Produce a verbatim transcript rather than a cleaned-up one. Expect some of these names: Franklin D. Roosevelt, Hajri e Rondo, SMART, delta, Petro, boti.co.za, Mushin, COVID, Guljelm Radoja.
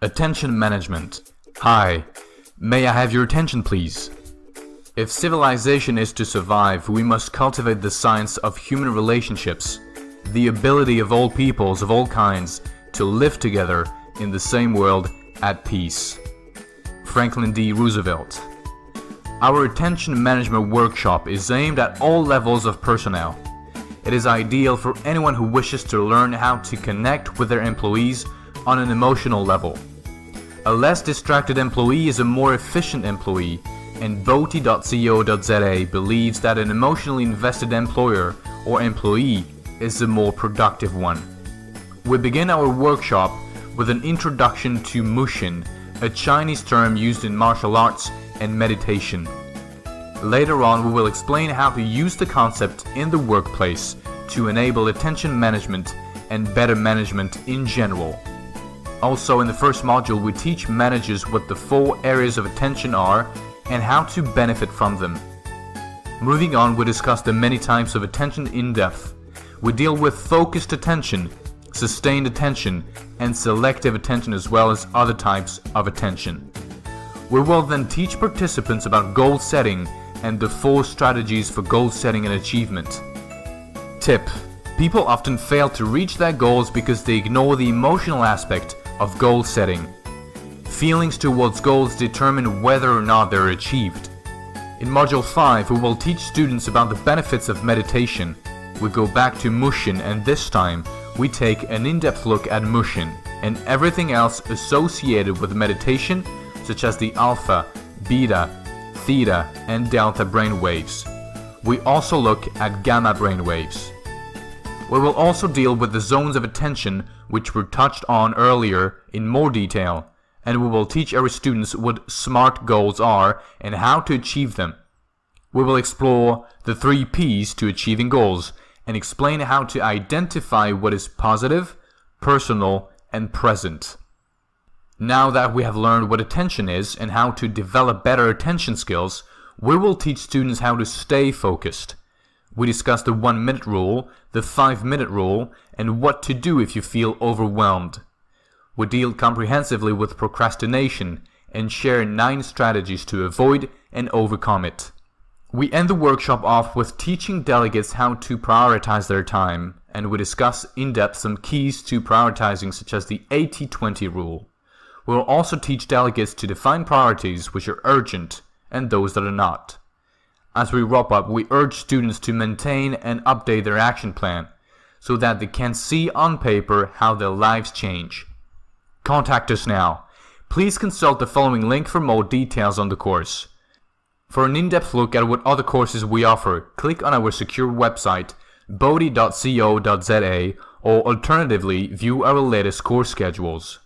Attention management. Hi, may I have your attention please? If civilization is to survive, we must cultivate the science of human relationships, the ability of all peoples of all kinds to live together in the same world at peace. Franklin D. Roosevelt. Our attention management workshop is aimed at all levels of personnel. It is ideal for anyone who wishes to learn how to connect with their employees on an emotional level. A less distracted employee is a more efficient employee, and Boti dot co dot za believes that an emotionally invested employer or employee is the more productive one. We begin our workshop with an introduction to Mushin, a Chinese term used in martial arts and meditation. Later on, we will explain how to use the concept in the workplace to enable attention management and better management in general. Also, in the first module, we teach managers what the four areas of attention are and how to benefit from them. Moving on, we discuss the many types of attention in depth. We deal with focused attention, sustained attention, and selective attention, as well as other types of attention. We will then teach participants about goal setting and the four strategies for goal setting and achievement. Tip: people often fail to reach their goals because they ignore the emotional aspect of goal setting. Feelings towards goals determine whether or not they're achieved. In module five, we will teach students about the benefits of meditation. We go back to Mushin, and this time we take an in-depth look at Mushin and everything else associated with meditation, such as the alpha, beta, theta and delta brainwaves. We also look at gamma brainwaves. We will also deal with the zones of attention, which were touched on earlier, in more detail, and we will teach our students what SMART goals are and how to achieve them. We will explore the three P's to achieving goals and explain how to identify what is positive, personal and present. Now that we have learned what attention is and how to develop better attention skills, we will teach students how to stay focused. We discuss the one-minute rule, the five-minute rule, and what to do if you feel overwhelmed. We deal comprehensively with procrastination and share nine strategies to avoid and overcome it. We end the workshop off with teaching delegates how to prioritize their time, and we discuss in depth some keys to prioritizing, such as the eighty twenty rule. We will also teach delegates to define priorities which are urgent and those that are not. As we wrap up, we urge students to maintain and update their action plan so that they can see on paper how their lives change. Contact us now. Please consult the following link for more details on the course. For an in-depth look at what other courses we offer, click on our secure website Boti dot co dot za, or alternatively view our latest course schedules.